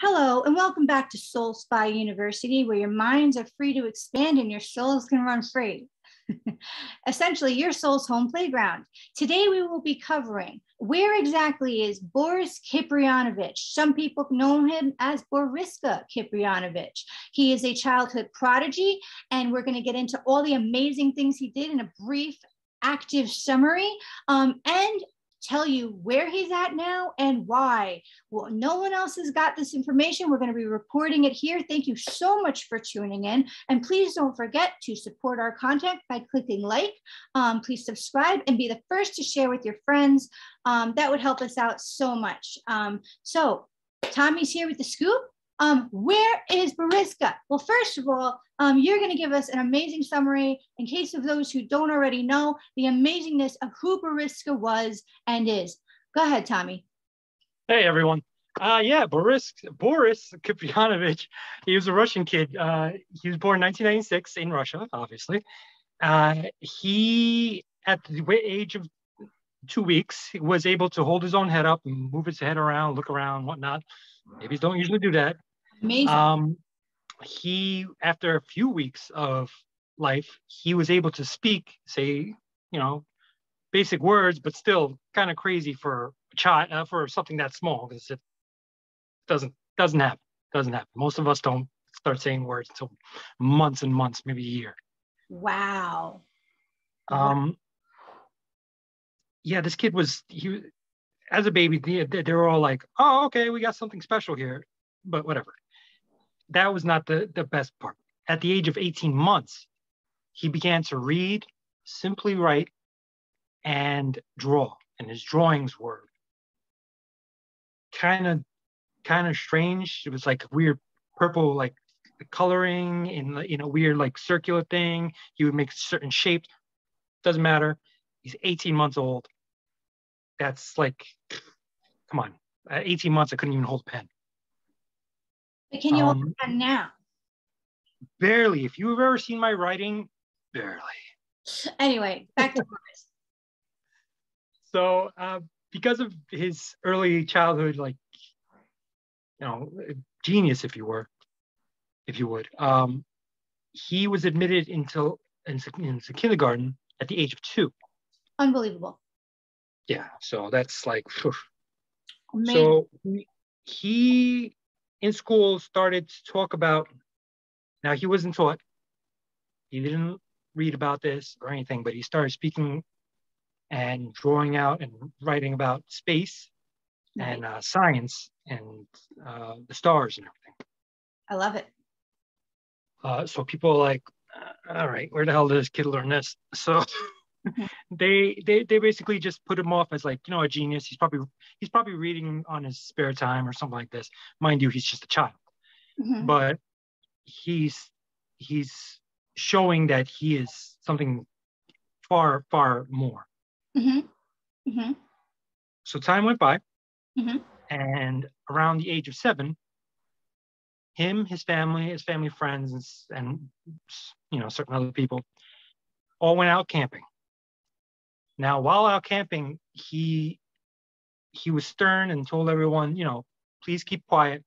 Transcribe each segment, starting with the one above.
Hello, and welcome back to Soul Spy University, where your minds are free to expand and your souls can run free. Essentially, your soul's home playground. Today, we will be covering where exactly is Boris Kipriyanovich. Some people know him as Boriska Kipriyanovich. He is a childhood prodigy, and we're going to get into all the amazing things he did in a brief, active summary, and tell you where he's at now and why. Well, no one else has got this information. We're going to be reporting it here. Thank you so much for tuning in. And please don't forget to support our content by clicking like, please subscribe and be the first to share with your friends. That would help us out so much. So Tommy's here with the scoop. Where is Boriska? Well, first of all, you're going to give us an amazing summary in case of those who don't already know the amazingness of who Boriska was and is. Go ahead, Tommy. Hey, everyone. Yeah, Boris Kipriyanovich, he was a Russian kid. He was born in 1996 in Russia, obviously. He, at the age of 2 weeks, was able to hold his own head up and move his head around, look around, whatnot. Babies don't usually do that. Amazing. He, after a few weeks of life, he was able to speak, say, you know, basic words, but still kind of crazy for a child, for something that small, because it doesn't happen. Doesn't happen. Most of us don't start saying words until months and months, maybe a year. Wow. Yeah, this kid was as a baby, they were all like, oh, okay, we got something special here, but whatever. That was not the best part. At the age of 18 months, he began to read, simply write, and draw. And his drawings were kind of strange. It was like weird purple, like coloring in a weird, like circular thing. He would make certain shapes. Doesn't matter. He's 18 months old. That's like, come on. At 18 months, I couldn't even hold a pen. But can you hold a pen now? Barely. If you've ever seen my writing, barely. Anyway, back to Boris. So because of his early childhood, like, you know, genius, if you would, he was admitted into kindergarten at the age of 2. Unbelievable. Yeah, so that's like, phew. So he in school started to talk about, now he wasn't taught, he didn't read about this or anything, but he started speaking and drawing out and writing about space and science and the stars and everything. I love it. So people are like, all right, where the hell did this kid learn this? So they basically just put him off as like, you know, a genius. He's probably reading on his spare time or something like this. Mind you, he's just a child. Mm-hmm. But he's showing that he is something far, far more. Mm-hmm. Mm-hmm. So time went by. Mm-hmm. And around the age of 7, him, his family, friends, and, you know, certain other people all went out camping. Now, while out camping, he was stern and told everyone, you know, please keep quiet.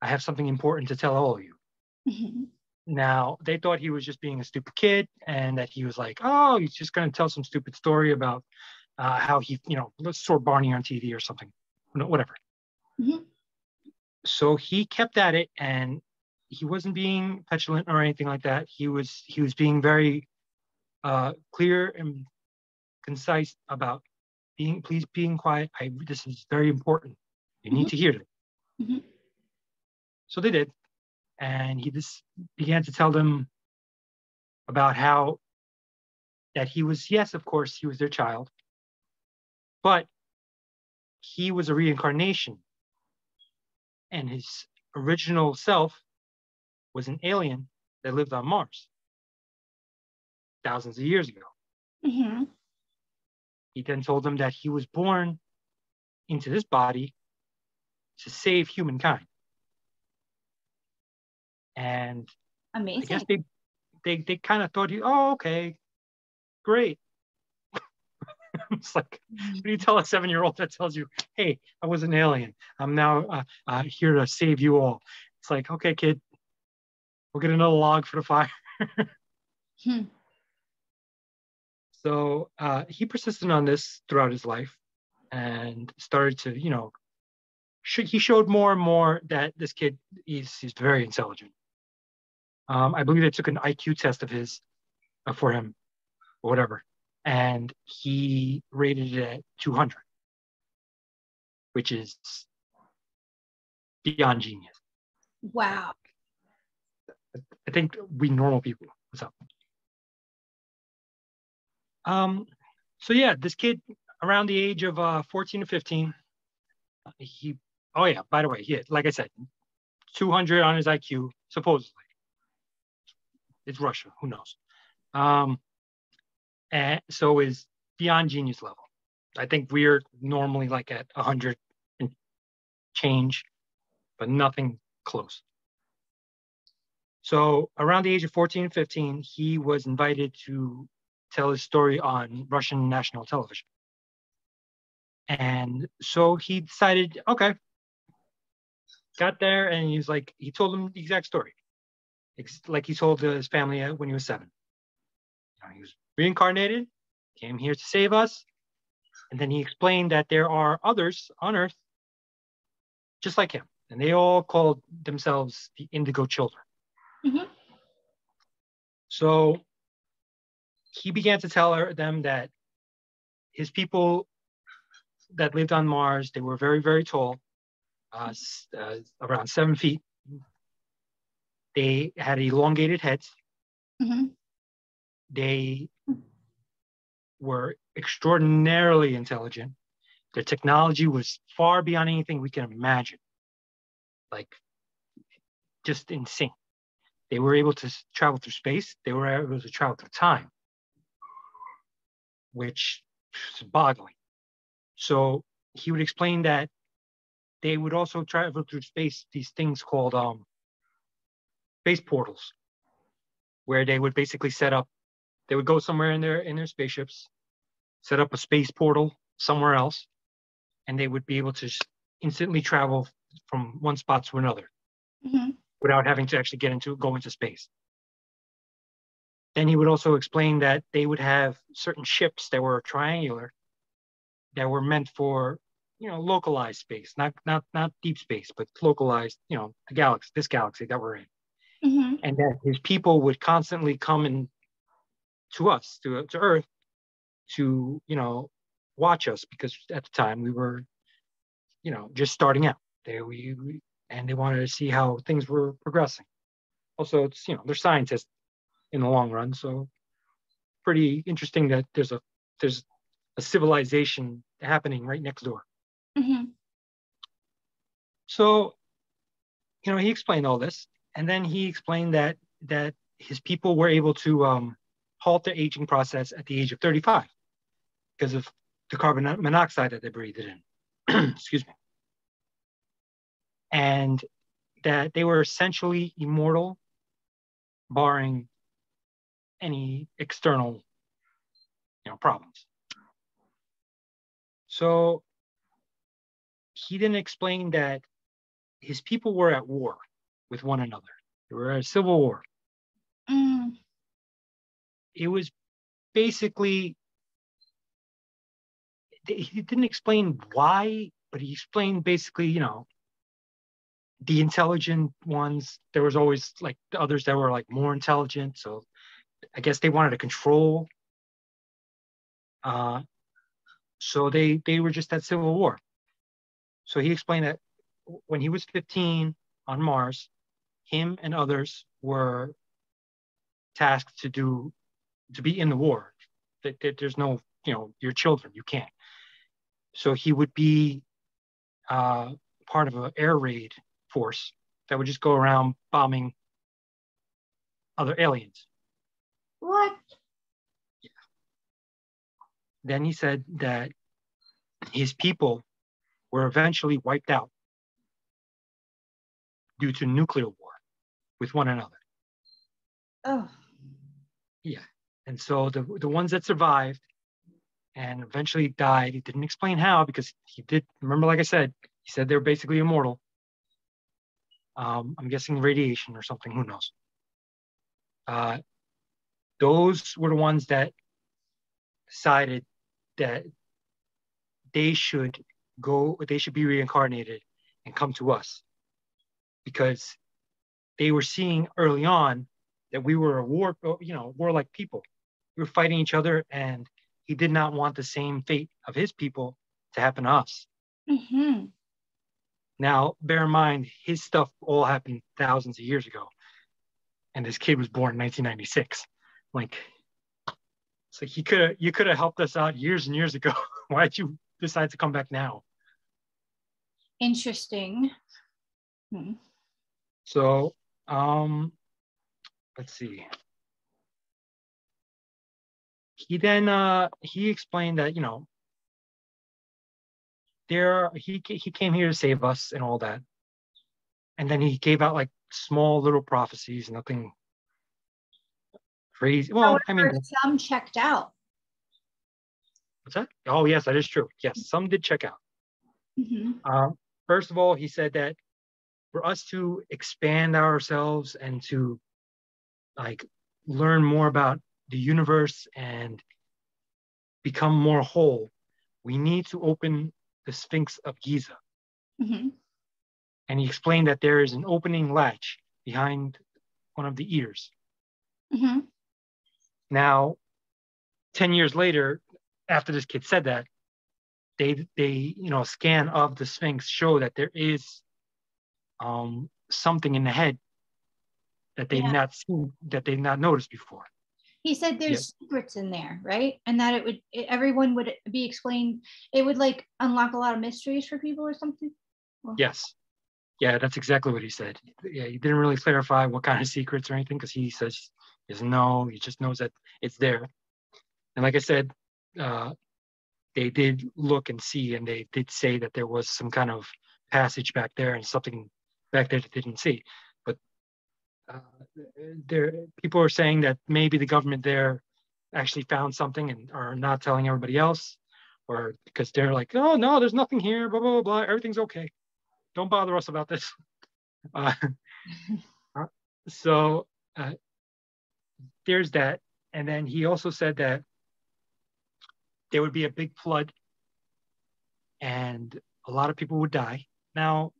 I have something important to tell all of you. Mm-hmm. Now, they thought he was just being a stupid kid and that he was like, oh, he's just going to tell some stupid story about how he, you know, saw Barney on TV or something, whatever. Mm-hmm. So he kept at it, and he wasn't being petulant or anything like that. He was being very clear and concise about please being quiet. This is very important. You mm-hmm. need to hear it. Mm-hmm. So they did. And he just began to tell them about how that he was, yes, of course, he was their child, but he was a reincarnation. And his original self was an alien that lived on Mars thousands of years ago. Mm-hmm. He then told them that he was born into this body to save humankind. And amazing. I guess they kind of thought, oh, okay, great. It's like, when you tell a 7-year-old that tells you, hey, I was an alien, I'm now here to save you all. It's like, okay, kid, we'll get another log for the fire. So he persisted on this throughout his life and started to, you know, he showed more and more that this kid is very intelligent. I believe they took an IQ test of his for him or whatever. And he rated it at 200, which is beyond genius. Wow. I think we normal people, what's up? So yeah, this kid around the age of 14 to 15, he, oh yeah, by the way, he had, like I said, 200 on his IQ, supposedly. It's Russia, who knows? And so is beyond genius level. I think we're normally like at 100 and change, but nothing close. So around the age of 14 and 15, he was invited to tell his story on Russian national television. And so he decided, okay, got there and he was like, he told them the exact story. Like he told his family when he was 7. You know, he was reincarnated, came here to save us. And then he explained that there are others on Earth just like him. And they all called themselves the Indigo children. Mm-hmm. So he began to tell them that his people that lived on Mars, they were very, very tall, around 7 feet. They had elongated heads. Mm-hmm. They were extraordinarily intelligent. Their technology was far beyond anything we can imagine. Like, just insane. They were able to travel through space. They were able to travel through time, which is boggling. So he would explain that they would also travel through space, these things called space portals, where they would basically set up, they would go somewhere in their spaceships, set up a space portal somewhere else, and they would be able to instantly travel from one spot to another. Mm-hmm. Without having to actually go into space. Then he would also explain that they would have certain ships that were triangular, that were meant for, you know, localized space, not deep space, but localized, you know, the galaxy, this galaxy that we're in. Mm-hmm. And that his people would constantly come in to us, to Earth, to, you know, watch us, because at the time we were, you know, just starting out. And they wanted to see how things were progressing. Also, it's, you know, they're scientists in the long run, so pretty interesting that there's a civilization happening right next door. Mm-hmm. So, you know, he explained all this, and then he explained that his people were able to halt their aging process at the age of 35 because of the carbon monoxide that they breathed in. Excuse me. And that they were essentially immortal, barring any external, you know, problems. So he then explained that his people were at war with one another. They were at a civil war. Mm. It was basically, he didn't explain why, but he explained basically, you know, the intelligent ones, there was always like the others that were like more intelligent. So I guess they wanted to control. So they were just at civil war. So he explained that when he was 15 on Mars, him and others were tasked to be in the war. That there's no, you know, your children, you can't. So he would be part of an air raid force that would just go around bombing other aliens. What? Yeah. Then he said that his people were eventually wiped out due to nuclear war with one another. Oh. Yeah. And so the ones that survived, and eventually died. He didn't explain how, because he did, remember, like I said, he said they were basically immortal. I'm guessing radiation or something, who knows. Those were the ones that decided that they should go, they should be reincarnated and come to us, because they were seeing early on that we were a war, you know, warlike people. We were fighting each other, and he did not want the same fate of his people to happen to us. Mm-hmm. Now, bear in mind, his stuff all happened thousands of years ago, and this kid was born in 1996. Like, it's like you could have helped us out years and years ago. Why'd you decide to come back now? Interesting. Hmm. So, let's see. He then he explained that, you know, there he came here to save us and all that, and then he gave out like small little prophecies, nothing crazy. Well, however, I mean, some checked out. What's that? Oh, yes, that is true. Yes, some did check out. Mm-hmm. First of all, he said that for us to expand ourselves and to like learn more about the universe and become more whole, we need to open the Sphinx of Giza. Mm-hmm. And he explained that there is an opening latch behind one of the ears. Mm-hmm. Now, 10 years later, after this kid said that, they you know, scan of the Sphinx show that there is something in the head that they've not seen, that they've not noticed before. He said there's secrets in there, right? And that it would, everyone would be explained. It would like unlock a lot of mysteries for people or something. Well, yes. Yeah, that's exactly what he said. Yeah, he didn't really clarify what kind of secrets or anything, because he says he doesn't know. He just knows that it's there. And like I said, they did look and see, and they did say that there was some kind of passage back there and something back there that they didn't see. There, people are saying that maybe the government there actually found something and are not telling everybody else, or because they're like, oh no, there's nothing here, blah, blah, blah, blah, everything's okay. Don't bother us about this. So there's that. And then he also said that there would be a big flood and a lot of people would die. Now,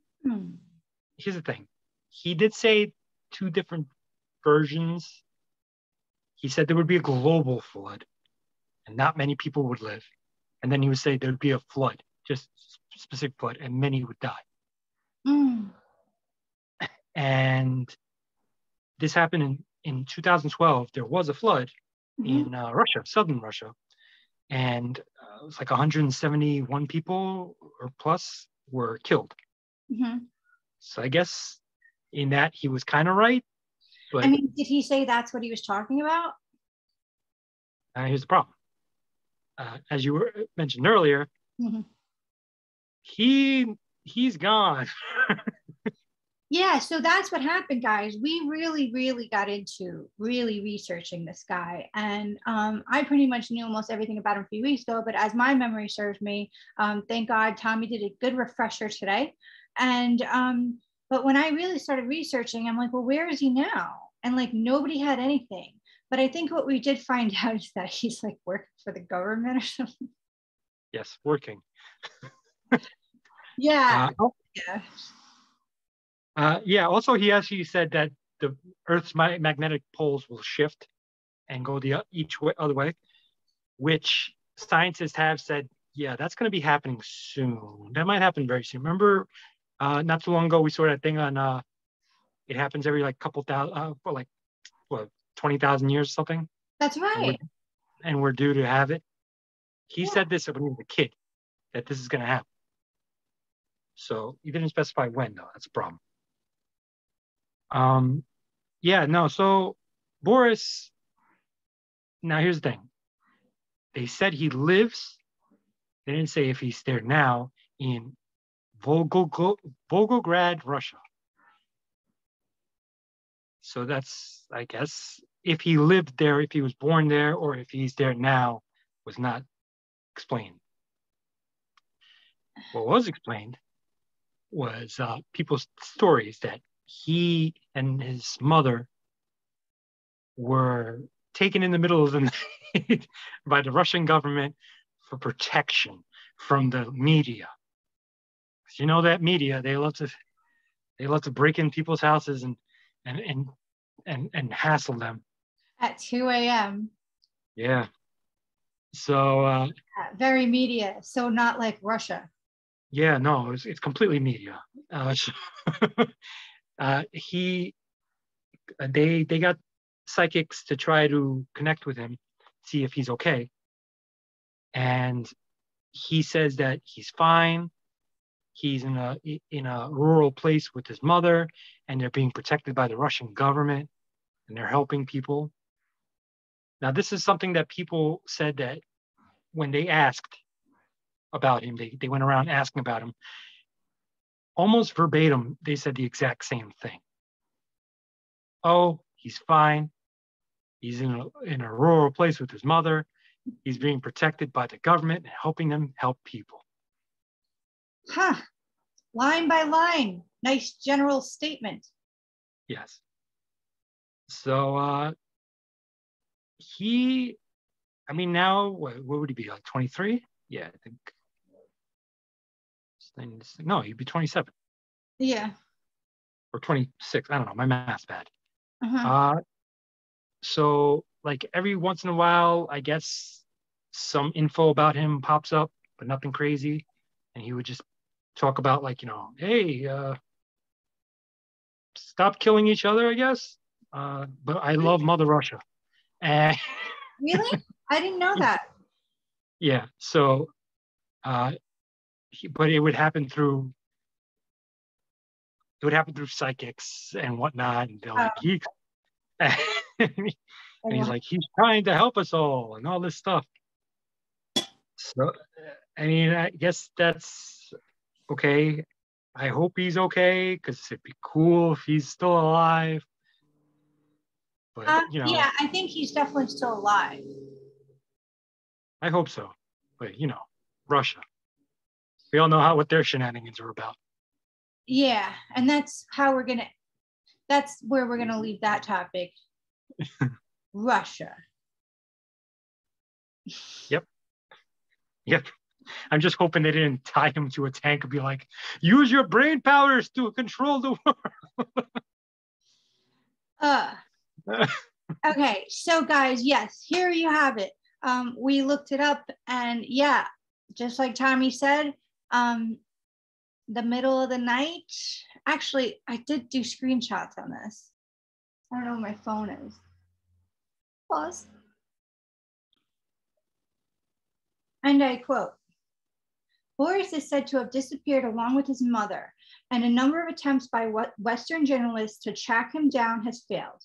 here's the thing. He did say two different versions. He said there would be a global flood and not many people would live. And then he would say there'd be a flood, just specific flood, and many would die. Mm. And this happened in 2012. There was a flood in Russia, southern Russia. And it was like 171 people or plus were killed. Mm-hmm. So I guess in that, he was kind of right. But I mean, did he say that's what he was talking about? Here's the problem. As you were mentioned earlier, he's gone. Yeah, so that's what happened, guys. We really got into researching this guy. And I pretty much knew almost everything about him a few weeks ago, but as my memory serves me, thank God Tommy did a good refresher today. And but when I really started researching, I'm like, well, where is he now? And like, nobody had anything. But I think what we did find out is that he's like working for the government or something. Yes, working. Yeah. Yeah. Also, he actually said that the Earth's magnetic poles will shift and go the other way, which scientists have said, yeah, that's going to be happening soon. That might happen very soon. Remember, not too long ago, we saw that thing on, it happens every like couple thousand, like what, 20,000 years or something? That's right. And we're due to have it. He said this when he was a kid, that this is going to happen. So he didn't specify when, though. That's a problem. Yeah, no. So Boris, now here's the thing. They said he lives. They didn't say if he's there now in Volgograd, Russia. So that's, I guess, if he lived there, if he was born there, or if he's there now, was not explained. What was explained was people's stories that he and his mother were taken in the middle of the night by the Russian government for protection from the media. You know that media, they love to break in people's houses and hassle them. At 2 a.m. Yeah. So. Very media. So not like Russia. Yeah, no, it's completely media. They got psychics to try to connect with him, see if he's okay. And he says that he's fine. He's in a rural place with his mother, and they're being protected by the Russian government, and they're helping people. Now, this is something that people said that when they asked about him, they went around asking about him. Almost verbatim, they said the exact same thing. Oh, he's fine. He's in a rural place with his mother. He's being protected by the government and helping them help people. Huh. Line by line. Nice general statement. Yes. So now, what would he be, like 23? Yeah, I think. No, he'd be 27. Yeah. Or 26. I don't know. My math's bad. So like every once in a while, I guess some info about him pops up, but nothing crazy. And he would just talk about, like, you know, hey, stop killing each other, I guess. But I love Mother Russia. And really? I didn't know that. Yeah. So, but it would happen through psychics and whatnot. And they're like, and he's like, he's trying to help us all and all this stuff. So, I mean, I guess that's okay. I hope he's okay, because it'd be cool if he's still alive. But, you know, yeah, I think he's definitely still alive. I hope so. But, you know, Russia. We all know what their shenanigans are about. Yeah, and that's where we're going to leave that topic. Russia. Yep. I'm just hoping they didn't tie him to a tank and be like, use your brain powers to control the world. Okay, so guys, yes, here you have it. We looked it up, and yeah, just like Tommy said, the middle of the night. Actually, I did do screenshots on this. I don't know where my phone is. Pause. And I quote, Boris is said to have disappeared along with his mother, and a number of attempts by Western journalists to track him down has failed.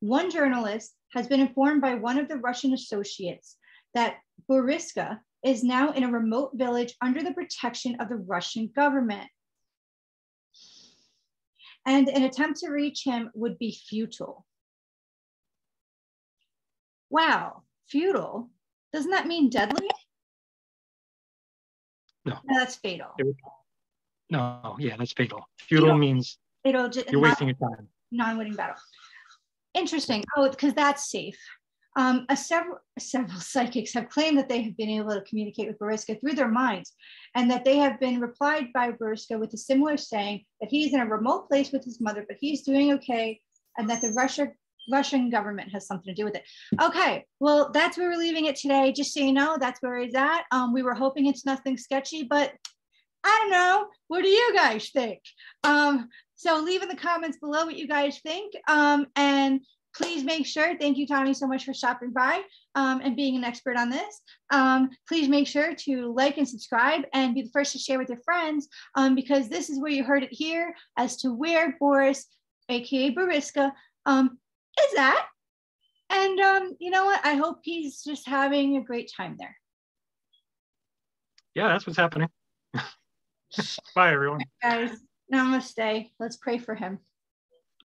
One journalist has been informed by one of the Russian associates that Boriska is now in a remote village under the protection of the Russian government, and an attempt to reach him would be futile. Wow, futile? Doesn't that mean deadly? No, that's fatal. No, yeah, that's fatal. Futile means you're wasting your time. Non-winning battle. Interesting. Oh, because that's safe. Several psychics have claimed that they have been able to communicate with Boriska through their minds, and that they have been replied by Boriska with a similar saying that he's in a remote place with his mother, but he's doing okay, and that the Russian government has something to do with it. Okay, well, that's where we're leaving it today. Just so you know, that's where it's at. We were hoping it's nothing sketchy, but I don't know. What do you guys think? So leave in the comments below what you guys think. And please make sure, thank you, Tommy, so much for stopping by and being an expert on this. Please make sure to like and subscribe and be the first to share with your friends, because this is where you heard it here as to where Boris, AKA Boriska, is at. And you know what? I hope he's just having a great time there. Yeah, that's what's happening. Bye, everyone. Guys, namaste. Let's pray for him.